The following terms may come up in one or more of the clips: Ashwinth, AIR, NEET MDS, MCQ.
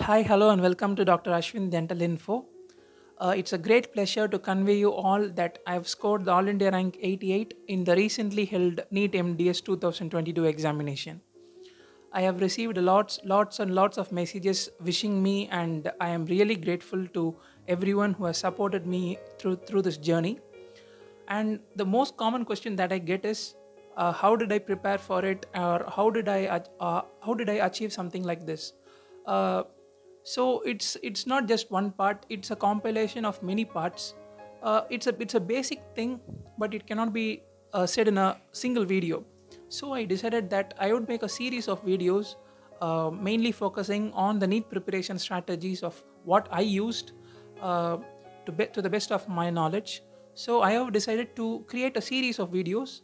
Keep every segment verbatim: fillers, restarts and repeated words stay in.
Hi, hello and welcome to Dr Ashwinth's Dental Info. Uh, it's a great pleasure to convey you all that I have scored the All India Rank eighty-eight in the recently held NEET M D S two thousand twenty-two examination. I have received lots, lots and lots of messages wishing me, and I am really grateful to everyone who has supported me through, through this journey. And the most common question that I get is, uh, how did I prepare for it, or how did I, uh, how did I achieve something like this? Uh, So it's it's not just one part, it's a compilation of many parts. Uh, it's a it's a basic thing, but it cannot be uh, said in a single video. So I decided that I would make a series of videos, uh, mainly focusing on the NEET preparation strategies of what I used uh, to be, to the best of my knowledge. So I have decided to create a series of videos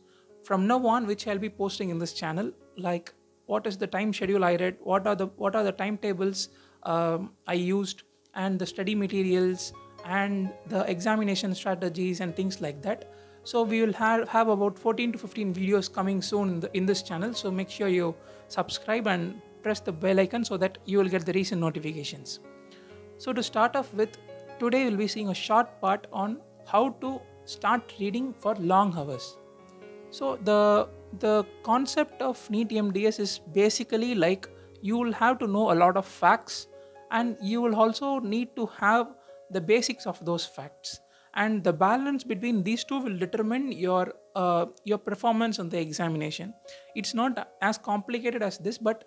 from now on, which I'll be posting in this channel, like what is the time schedule I read, what are the what are the timetables Um, I used, and the study materials and the examination strategies and things like that. So we will have, have about fourteen to fifteen videos coming soon in, the, in this channel. So make sure you subscribe and press the bell icon so that you will get the recent notifications. So to start off with, today we'll be seeing a short part on how to start reading for long hours. So the, the concept of NEET M D S is basically like you will have to know a lot of facts, and you will also need to have the basics of those facts, and the balance between these two will determine your uh, your performance on the examination. It's not as complicated as this, but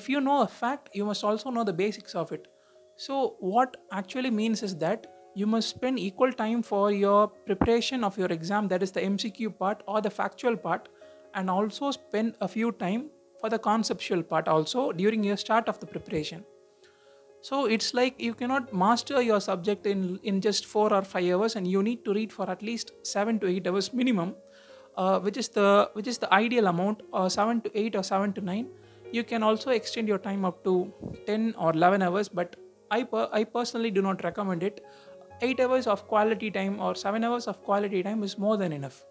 if you know a fact, you must also know the basics of it. So what actually means is that you must spend equal time for your preparation of your exam, that is the M C Q part or the factual part, and also spend a few time for the conceptual part also during your start of the preparation. So it's like you cannot master your subject in, in just four or five hours, and you need to read for at least seven to eight hours minimum, uh, which is the which is the ideal amount, or seven to eight or seven to nine. You can also extend your time up to ten or eleven hours, but I, per, I personally do not recommend it. eight hours of quality time or seven hours of quality time is more than enough.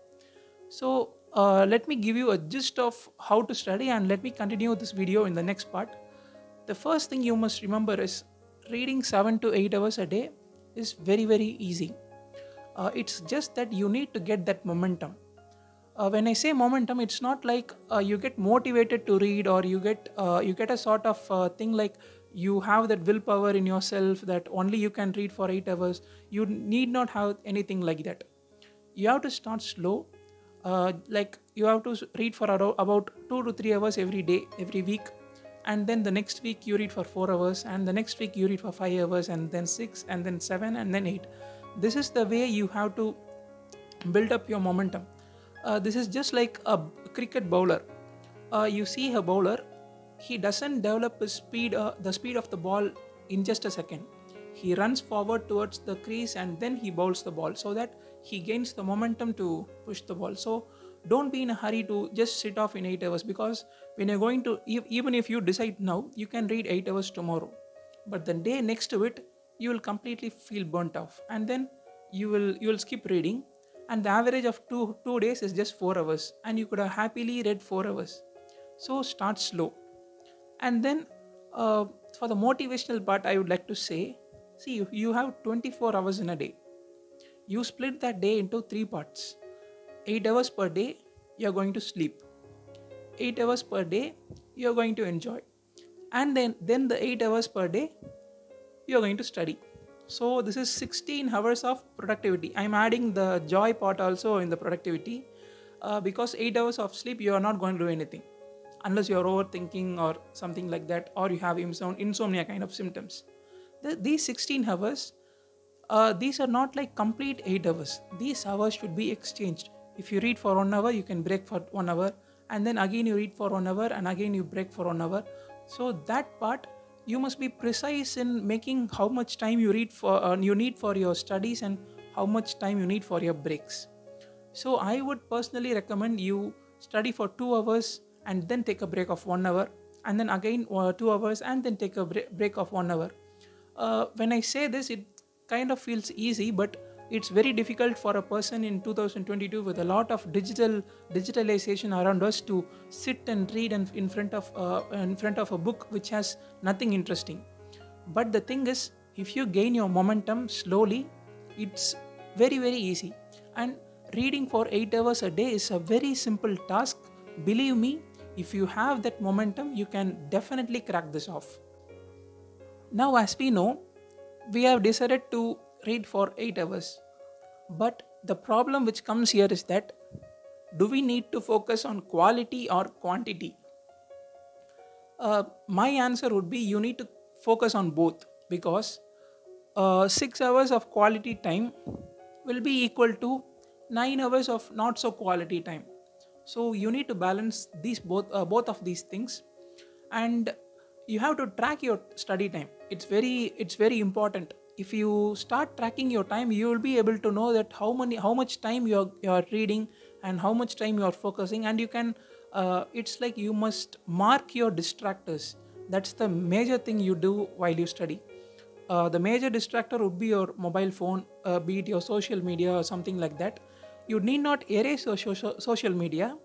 So Uh, let me give you a gist of how to study, and let me continue this video in the next part. The first thing you must remember is reading seven to eight hours a day is very very easy. Uh, it's just that you need to get that momentum. Uh, when I say momentum, it's not like uh, you get motivated to read, or you get uh, you get a sort of uh, thing like you have that willpower in yourself that only you can read for eight hours. You need not have anything like that. You have to start slow. Uh, like you have to read for about two to three hours every day, every week, and then the next week you read for four hours, and the next week you read for five hours, and then six, and then seven, and then eight. This is the way you have to build up your momentum. Uh, this is just like a cricket bowler. Uh, you see a bowler, he doesn't develop his speed, uh, the speed of the ball in just a second. He runs forward towards the crease and then he bowls the ball so that he gains the momentum to push the ball. So don't be in a hurry to just sit off in eight hours, because when you're going to, even if you decide now, you can read eight hours tomorrow, but the day next to it, you will completely feel burnt off, and then you will you will skip reading, and the average of two, two days is just four hours, and you could have happily read four hours. So start slow. And then uh, for the motivational part, I would like to say, see, you have twenty-four hours in a day. You split that day into three parts. eight hours per day, you are going to sleep. eight hours per day, you are going to enjoy. And then, then the eight hours per day, you are going to study. So this is sixteen hours of productivity. I am adding the joy part also in the productivity, uh, because eight hours of sleep, you are not going to do anything. Unless you are overthinking or something like that, or you have insom- insomnia kind of symptoms. The, these sixteen hours, uh, these are not like complete eight hours. These hours should be exchanged. If you read for one hour, you can break for one hour. And then again you read for one hour, and again you break for one hour. So that part, you must be precise in making how much time you read for uh, you need for your studies, and how much time you need for your breaks. So I would personally recommend you study for two hours and then take a break of one hour. And then again uh, two hours and then take a break, break of one hour. Uh, when I say this, it kind of feels easy, but it's very difficult for a person in two thousand twenty-two with a lot of digital digitalization around us to sit and read and in front of uh, in front of a book which has nothing interesting. But the thing is, if you gain your momentum slowly, it's very very easy. And reading for eight hours a day is a very simple task. Believe me, if you have that momentum, you can definitely crack this off. Now, as we know, we have decided to read for eight hours. But the problem which comes here is that, do we need to focus on quality or quantity? Uh, my answer would be you need to focus on both, because uh, six hours of quality time will be equal to nine hours of not so quality time. So you need to balance these both, uh, both of these things, and you have to track your study time. It's very, it's very important. If you start tracking your time, you will be able to know that how many, how much time you're you're reading and how much time you're focusing, and you can. Uh, it's like you must mark your distractors. That's the major thing you do while you study. Uh, the major distractor would be your mobile phone, uh, be it your social media or something like that. You need not erase your social media,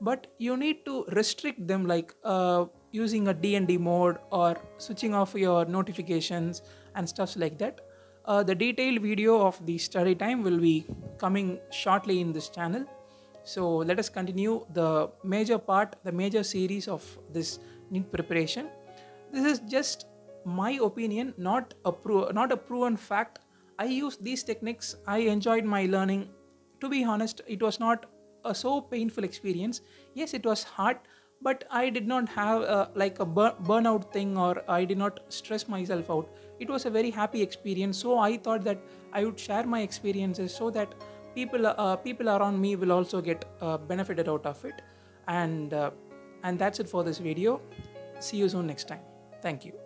but you need to restrict them, like uh, using a D and D mode or switching off your notifications and stuff like that. Uh, the detailed video of the study time will be coming shortly in this channel. So let us continue the major part, the major series of this NEET preparation. This is just my opinion, not a pro not a proven fact. I used these techniques. I enjoyed my learning. To be honest, it was not a so painful experience. Yes, it was hard, but I did not have a, like a bur burnout thing, or I did not stress myself out. It was a very happy experience. So I thought that I would share my experiences so that people uh, people around me will also get uh, benefited out of it. And uh, and that's it for this video. See you soon next time. Thank you.